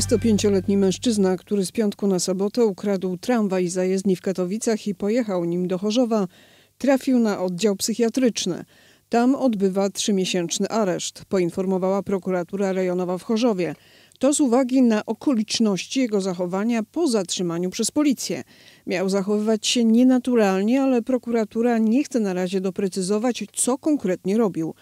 25-letni mężczyzna, który z piątku na sobotę ukradł tramwaj z zajezdni w Katowicach i pojechał nim do Chorzowa, trafił na oddział psychiatryczny. Tam odbywa 3-miesięczny areszt, poinformowała prokuratura rejonowa w Chorzowie. To z uwagi na okoliczności jego zachowania po zatrzymaniu przez policję. Miał zachowywać się nienaturalnie, ale prokuratura nie chce na razie doprecyzować, co konkretnie robił.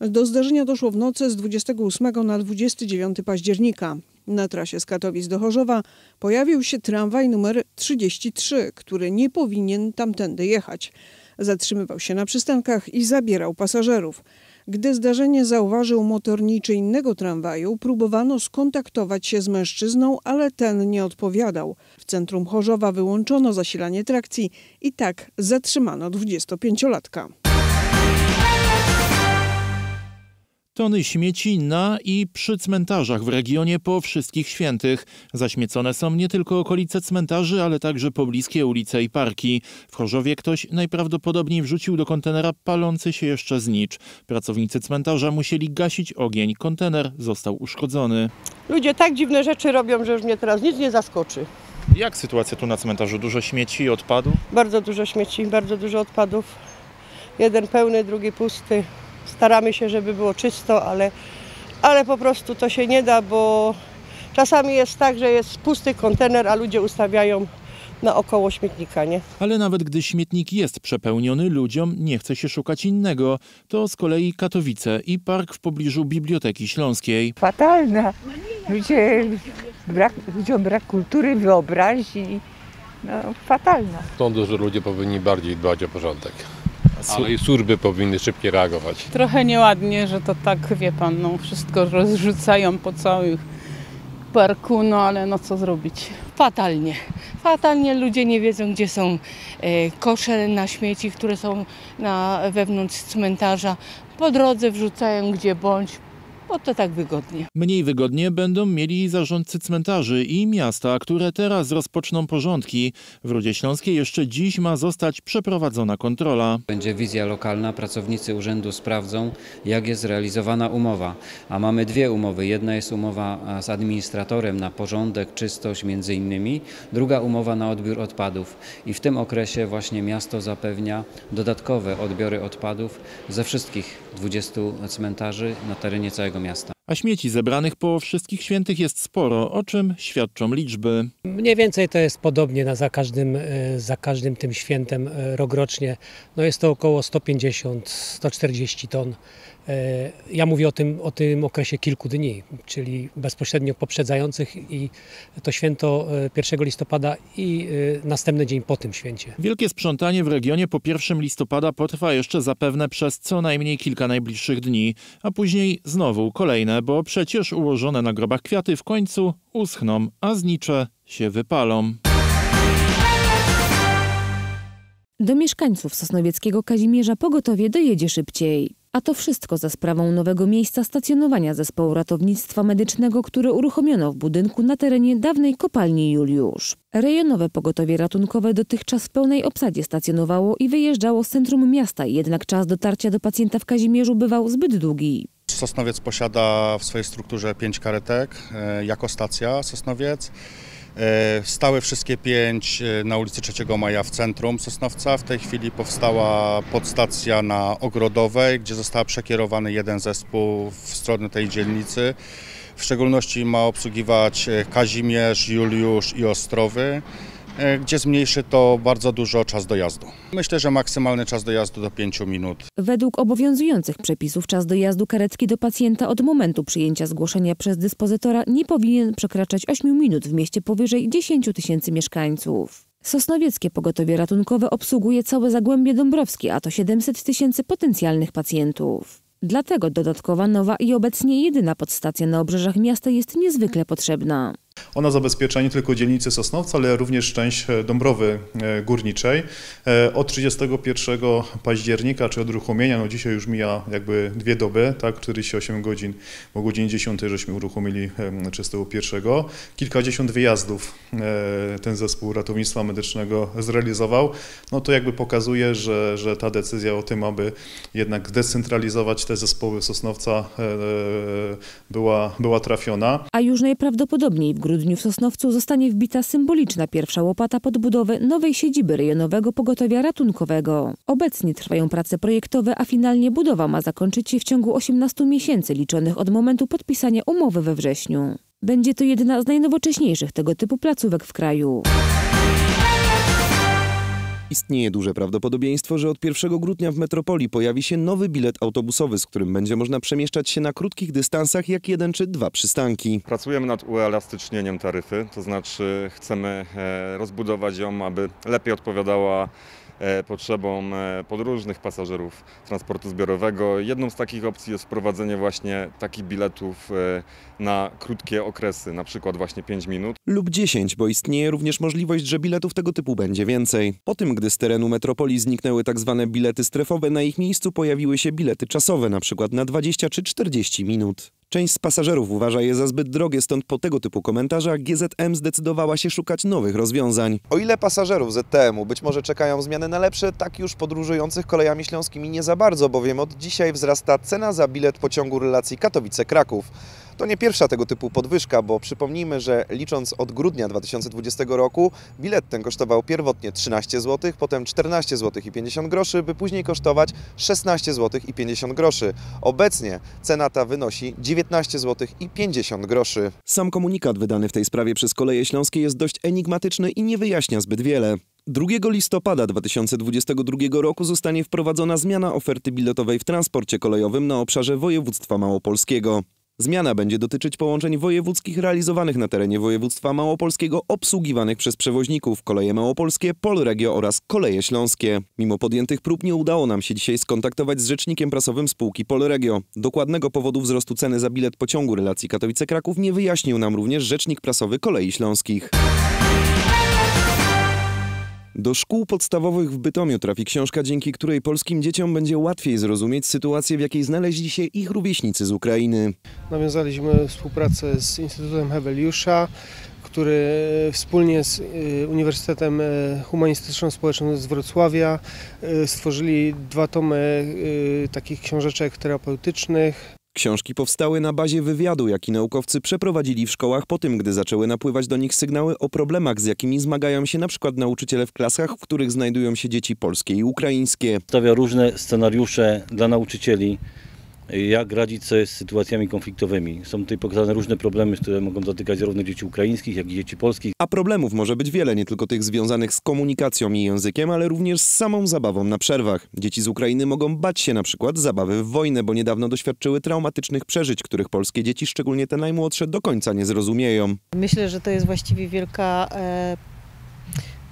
Do zdarzenia doszło w nocy z 28 na 29 października. Na trasie z Katowic do Chorzowa pojawił się tramwaj numer 33, który nie powinien tamtędy jechać. Zatrzymywał się na przystankach i zabierał pasażerów. Gdy zdarzenie zauważył motorniczy innego tramwaju, próbowano skontaktować się z mężczyzną, ale ten nie odpowiadał. W centrum Chorzowa wyłączono zasilanie trakcji i tak zatrzymano 25-latka. Tony śmieci na i przy cmentarzach w regionie po Wszystkich Świętych. Zaśmiecone są nie tylko okolice cmentarzy, ale także pobliskie ulice i parki. W Chorzowie ktoś najprawdopodobniej wrzucił do kontenera palący się jeszcze znicz. Pracownicy cmentarza musieli gasić ogień. Kontener został uszkodzony. Ludzie tak dziwne rzeczy robią, że już mnie teraz nic nie zaskoczy. Jak sytuacja tu na cmentarzu? Dużo śmieci i odpadów? Bardzo dużo śmieci, bardzo dużo odpadów. Jeden pełny, drugi pusty. Staramy się, żeby było czysto, ale po prostu to się nie da, bo czasami jest tak, że jest pusty kontener, a ludzie ustawiają naokoło śmietnika, nie? Ale nawet gdy śmietnik jest przepełniony, ludziom nie chce się szukać innego. To z kolei Katowice i park w pobliżu Biblioteki Śląskiej. Fatalna. Ludziom brak kultury, wyobraźni. No, fatalna. Sądzę, że ludzie powinni bardziej dbać o porządek. Ale i służby powinny szybciej reagować. Trochę nieładnie, że to tak, wie pan, no, wszystko rozrzucają po całym parku, no ale no co zrobić? Fatalnie. Fatalnie ludzie nie wiedzą, gdzie są kosze na śmieci, które są na wewnątrz cmentarza. Po drodze wrzucają gdzie bądź. Bo to tak wygodnie. Mniej wygodnie będą mieli zarządcy cmentarzy i miasta, które teraz rozpoczną porządki. W Rudzie Śląskiej jeszcze dziś ma zostać przeprowadzona kontrola. Będzie wizja lokalna, pracownicy urzędu sprawdzą, jak jest realizowana umowa. A mamy dwie umowy. Jedna jest umowa z administratorem na porządek, czystość między innymi. Druga umowa na odbiór odpadów. I w tym okresie właśnie miasto zapewnia dodatkowe odbiory odpadów ze wszystkich 20 cmentarzy na terenie całego miasta. A śmieci zebranych po Wszystkich Świętych jest sporo, o czym świadczą liczby. Mniej więcej to jest podobnie za każdym tym świętem rokrocznie. No jest to około 150-140 ton. Ja mówię o tym okresie kilku dni, czyli bezpośrednio poprzedzających i to święto 1 listopada i następny dzień po tym święcie. Wielkie sprzątanie w regionie po 1 listopada potrwa jeszcze zapewne przez co najmniej kilka najbliższych dni, a później znowu kolejne, bo przecież ułożone na grobach kwiaty w końcu uschną, a znicze się wypalą. Do mieszkańców sosnowieckiego Kazimierza pogotowie dojedzie szybciej. A to wszystko za sprawą nowego miejsca stacjonowania zespołu ratownictwa medycznego, które uruchomiono w budynku na terenie dawnej kopalni Juliusz. Rejonowe pogotowie ratunkowe dotychczas w pełnej obsadzie stacjonowało i wyjeżdżało z centrum miasta, jednak czas dotarcia do pacjenta w Kazimierzu bywał zbyt długi. Sosnowiec posiada w swojej strukturze 5 karetek jako stacja Sosnowiec. Stały wszystkie 5 na ulicy 3 Maja w centrum Sosnowca. W tej chwili powstała podstacja na Ogrodowej, gdzie został przekierowany jeden zespół w stronę tej dzielnicy. W szczególności ma obsługiwać Kazimierz, Juliusz i Ostrowy, gdzie zmniejszy to bardzo dużo czas dojazdu. Myślę, że maksymalny czas dojazdu do 5 minut. Według obowiązujących przepisów czas dojazdu karetki do pacjenta od momentu przyjęcia zgłoszenia przez dyspozytora nie powinien przekraczać 8 minut w mieście powyżej 10 000 mieszkańców. Sosnowieckie pogotowie ratunkowe obsługuje całe Zagłębie Dąbrowskie, a to 700 000 potencjalnych pacjentów. Dlatego dodatkowa, nowa i obecnie jedyna podstacja na obrzeżach miasta jest niezwykle potrzebna. Ona zabezpiecza nie tylko dzielnicę Sosnowca, ale również część Dąbrowy Górniczej. Od 31 października, czy od uruchomienia, no dzisiaj już mija jakby 2 doby, tak, 48 godzin, bo godzinie 10 żeśmy uruchomili 31. Kilkadziesiąt wyjazdów ten zespół ratownictwa medycznego zrealizował. No to jakby pokazuje, że ta decyzja o tym, aby jednak zdecentralizować te zespoły Sosnowca była trafiona. A już najprawdopodobniej w grudniu w Sosnowcu zostanie wbita symboliczna pierwsza łopata pod budowę nowej siedziby rejonowego pogotowia ratunkowego. Obecnie trwają prace projektowe, a finalnie budowa ma zakończyć się w ciągu 18 miesięcy liczonych od momentu podpisania umowy we wrześniu. Będzie to jedna z najnowocześniejszych tego typu placówek w kraju. Istnieje duże prawdopodobieństwo, że od 1 grudnia w Metropolii pojawi się nowy bilet autobusowy, z którym będzie można przemieszczać się na krótkich dystansach jak 1 czy 2 przystanki. Pracujemy nad uelastycznieniem taryfy, to znaczy chcemy rozbudować ją, aby lepiej odpowiadała potrzebom podróżnych, pasażerów transportu zbiorowego. Jedną z takich opcji jest wprowadzenie właśnie takich biletów na krótkie okresy, na przykład właśnie 5 minut. Lub 10, bo istnieje również możliwość, że biletów tego typu będzie więcej. Po tym, gdy z terenu metropolii zniknęły tak zwane bilety strefowe, na ich miejscu pojawiły się bilety czasowe, na przykład na 20 czy 40 minut. Część z pasażerów uważa je za zbyt drogie, stąd po tego typu komentarzach GZM zdecydowała się szukać nowych rozwiązań. O ile pasażerów ZTM-u być może czekają zmiany na lepsze, tak już podróżujących kolejami śląskimi nie za bardzo, bowiem od dzisiaj wzrasta cena za bilet pociągu relacji Katowice-Kraków. To nie pierwsza tego typu podwyżka, bo przypomnijmy, że licząc od grudnia 2020 roku bilet ten kosztował pierwotnie 13 zł, potem 14 zł i 50 groszy, by później kosztować 16 zł i 50 groszy. Obecnie cena ta wynosi 19 zł i 50 groszy. Sam komunikat wydany w tej sprawie przez Koleje Śląskie jest dość enigmatyczny i nie wyjaśnia zbyt wiele. 2 listopada 2022 roku zostanie wprowadzona zmiana oferty biletowej w transporcie kolejowym na obszarze województwa małopolskiego. Zmiana będzie dotyczyć połączeń wojewódzkich realizowanych na terenie województwa małopolskiego obsługiwanych przez przewoźników Koleje Małopolskie, Polregio oraz Koleje Śląskie. Mimo podjętych prób nie udało nam się dzisiaj skontaktować z rzecznikiem prasowym spółki Polregio. Dokładnego powodu wzrostu ceny za bilet pociągu relacji Katowice-Kraków nie wyjaśnił nam również rzecznik prasowy Kolei Śląskich. Do szkół podstawowych w Bytomiu trafi książka, dzięki której polskim dzieciom będzie łatwiej zrozumieć sytuację, w jakiej znaleźli się ich rówieśnicy z Ukrainy. Nawiązaliśmy współpracę z Instytutem Heweliusza, który wspólnie z Uniwersytetem Humanistyczno-Społecznym z Wrocławia stworzyli 2 tomy takich książeczek terapeutycznych. Książki powstały na bazie wywiadu, jaki naukowcy przeprowadzili w szkołach po tym, gdy zaczęły napływać do nich sygnały o problemach, z jakimi zmagają się na przykład nauczyciele w klasach, w których znajdują się dzieci polskie i ukraińskie. Stawia różne scenariusze dla nauczycieli, jak radzić sobie z sytuacjami konfliktowymi. Są tutaj pokazane różne problemy, które mogą dotykać zarówno dzieci ukraińskich, jak i dzieci polskich. A problemów może być wiele, nie tylko tych związanych z komunikacją i językiem, ale również z samą zabawą na przerwach. Dzieci z Ukrainy mogą bać się na przykład zabawy w wojnę, bo niedawno doświadczyły traumatycznych przeżyć, których polskie dzieci, szczególnie te najmłodsze, do końca nie zrozumieją. Myślę, że to jest właściwie wielka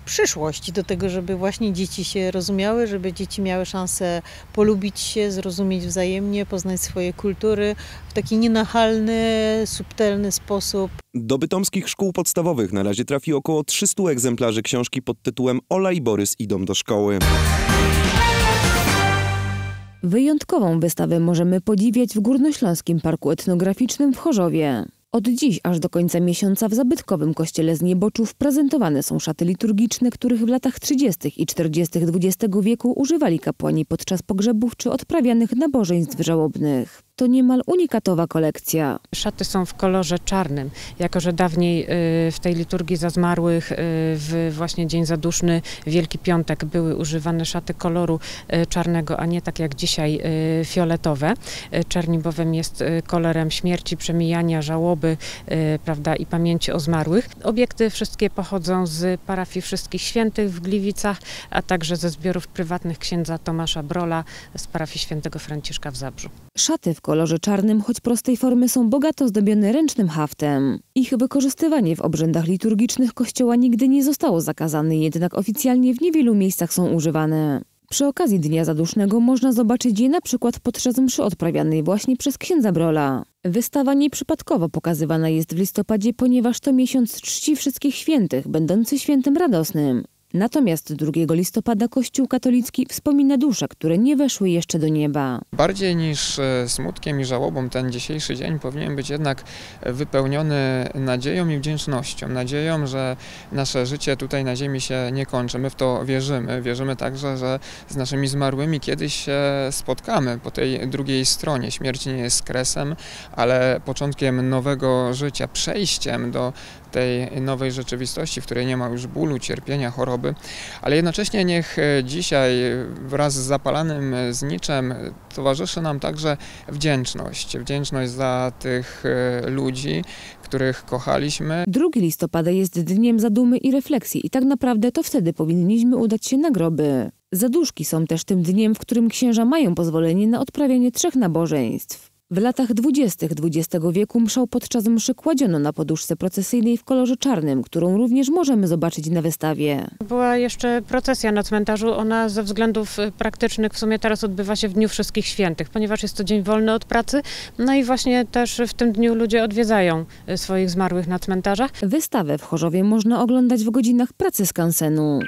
przyszłość do tego, żeby właśnie dzieci się rozumiały, żeby dzieci miały szansę polubić się, zrozumieć wzajemnie, poznać swoje kultury w taki nienachalny, subtelny sposób. Do bytomskich szkół podstawowych na razie trafi około 300 egzemplarzy książki pod tytułem Ola i Borys idą do szkoły. Wyjątkową wystawę możemy podziwiać w Górnośląskim Parku Etnograficznym w Chorzowie. Od dziś aż do końca miesiąca w zabytkowym kościele z Nieboczów prezentowane są szaty liturgiczne, których w latach 30. i 40. XX wieku używali kapłani podczas pogrzebów czy odprawianych nabożeństw żałobnych. To niemal unikatowa kolekcja. Szaty są w kolorze czarnym, jako że dawniej w tej liturgii za zmarłych, w właśnie dzień zaduszny, Wielki Piątek, były używane szaty koloru czarnego, a nie tak jak dzisiaj fioletowe. Czerni bowiem jest kolorem śmierci, przemijania, żałoby, prawda, i pamięci o zmarłych. Obiekty wszystkie pochodzą z parafii Wszystkich Świętych w Gliwicach, a także ze zbiorów prywatnych księdza Tomasza Brola z parafii świętego Franciszka w Zabrzu. Szaty w kolorze czarnym, choć prostej formy, są bogato zdobione ręcznym haftem. Ich wykorzystywanie w obrzędach liturgicznych kościoła nigdy nie zostało zakazane, jednak oficjalnie w niewielu miejscach są używane. Przy okazji Dnia Zadusznego można zobaczyć je na przykład podczas mszy odprawianej właśnie przez księdza Brola. Wystawa nieprzypadkowo pokazywana jest w listopadzie, ponieważ to miesiąc czci Wszystkich Świętych, będący świętem radosnym. Natomiast 2 listopada Kościół katolicki wspomina dusze, które nie weszły jeszcze do nieba. Bardziej niż smutkiem i żałobą ten dzisiejszy dzień powinien być jednak wypełniony nadzieją i wdzięcznością. Nadzieją, że nasze życie tutaj na ziemi się nie kończy. My w to wierzymy. Wierzymy także, że z naszymi zmarłymi kiedyś się spotkamy po tej drugiej stronie. Śmierć nie jest kresem, ale początkiem nowego życia, przejściem do tej nowej rzeczywistości, w której nie ma już bólu, cierpienia, choroby, ale jednocześnie niech dzisiaj wraz z zapalanym zniczem towarzyszy nam także wdzięczność. Wdzięczność za tych ludzi, których kochaliśmy. 2 listopada jest dniem zadumy i refleksji i tak naprawdę to wtedy powinniśmy udać się na groby. Zaduszki są też tym dniem, w którym księża mają pozwolenie na odprawianie 3 nabożeństw. W latach 20. XX wieku mszał podczas mszy kładziono na poduszce procesyjnej w kolorze czarnym, którą również możemy zobaczyć na wystawie. Była jeszcze procesja na cmentarzu, ona ze względów praktycznych w sumie teraz odbywa się w Dniu Wszystkich Świętych, ponieważ jest to dzień wolny od pracy, no i właśnie też w tym dniu ludzie odwiedzają swoich zmarłych na cmentarzach. Wystawę w Chorzowie można oglądać w godzinach pracy skansenu.